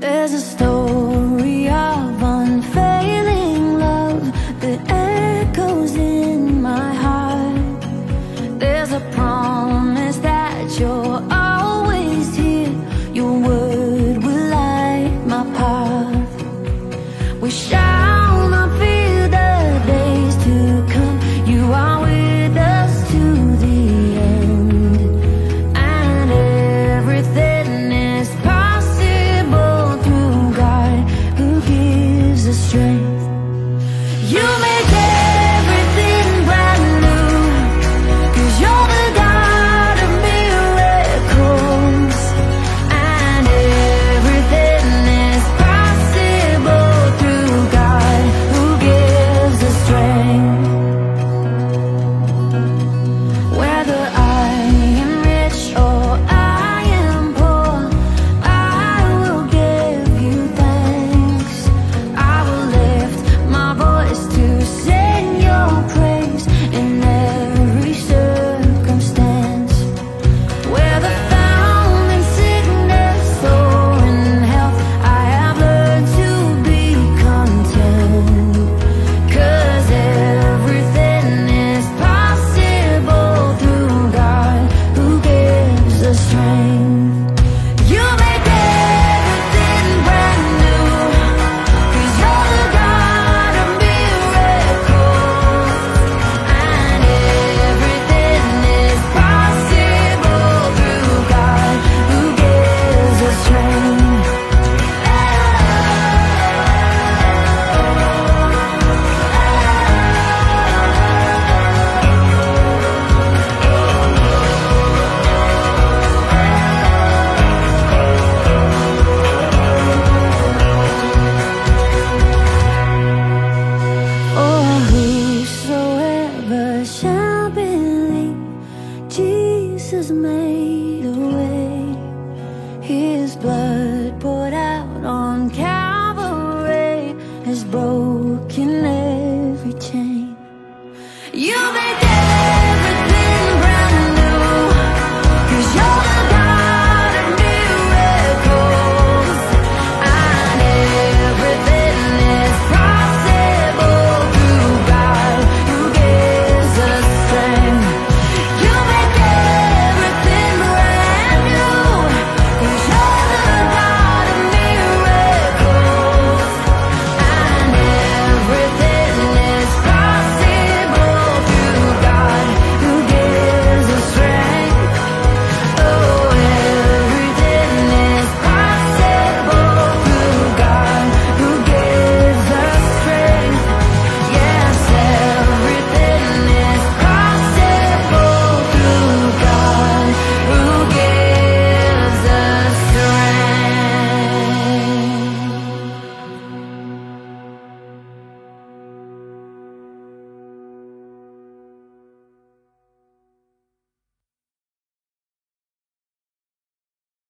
There's a story of unfailing love that echoes in my heart. There's a promise that you're always here. Your word will light my path. We shall not fear the days to come. You are with us to the end, and everything is possible through God who gives us strength. You make everything brand new, 'cause you're the God of miracles, and everything is possible through God who gives us strength. Whether I am rich or I am poor, I will give you thanks. I will lift my voice to sing your praise in every circumstance. Whether found in sickness or in health, I have learned to be content, 'cause everything is possible through God who gives us strength. You make everything brand new, 'cause you're the God of miracles, and everything is possible through God who gives us strength. For whosoever shall believe, Jesus made a way. His blood poured out on Calvary has broken every chain. You made that